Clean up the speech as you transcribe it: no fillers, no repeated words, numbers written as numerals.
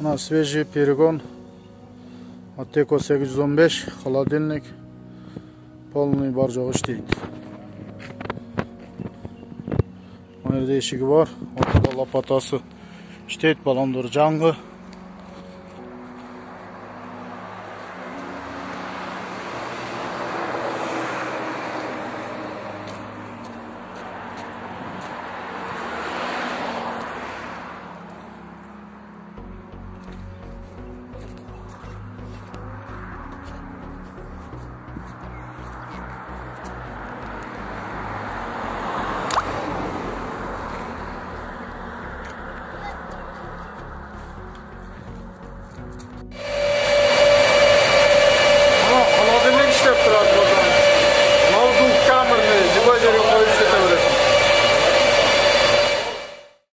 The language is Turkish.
на свежий перегон, Atego 815, холодильник, полный barjağı işleydi. O yerde eşiği var, ortada lapatası işleydi, balondur jangı.